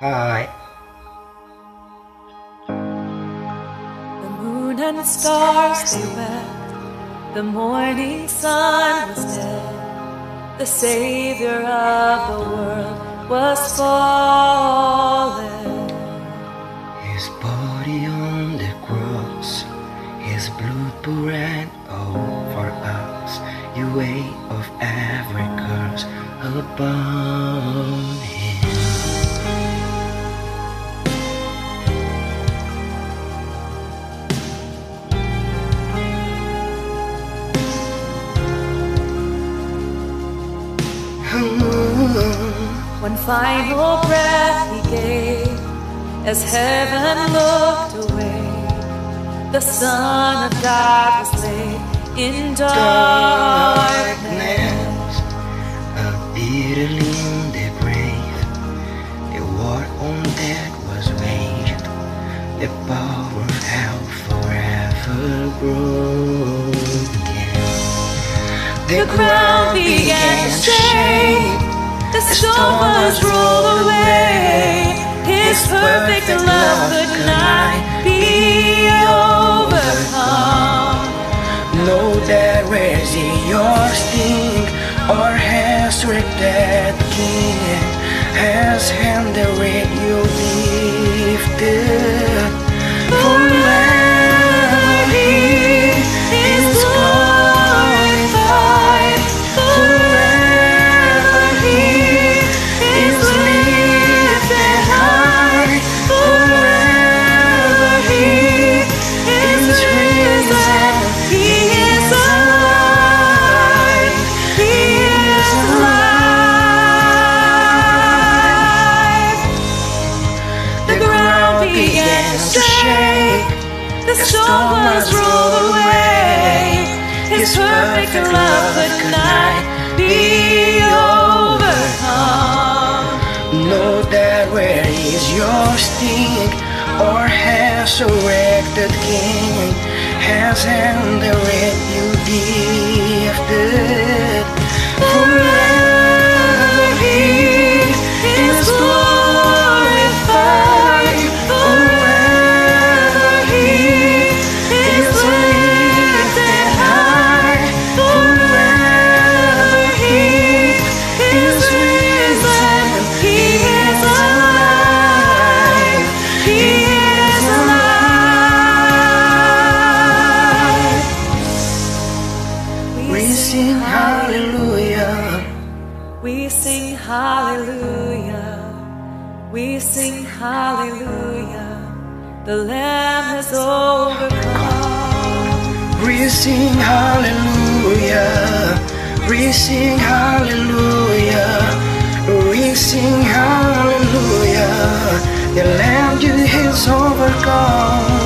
Alright. The moon and the stars, they wept. The morning sun was dead. The Savior of the world was fallen. His body on the cross, His blood poured out over us. You weight of every curse upon Him. One final breath He gave as heaven looked away. The Son of God was laid in darkness, a beaten in the grave. The war on death was waged. The power of hell forever grows. The ground began to shake. The storm was rolled away. His perfect love could not be overcome. No death raised your sting, or has regret king, has handed you lifted forever. He is glorified. His perfect love could not be overcome. Know that where is your sting, or has erected king, has handed you gifted forever. He is glorified forever. He is lifted high. Hallelujah, we sing hallelujah, the Lamb has overcome. We sing hallelujah, the Lamb has overcome.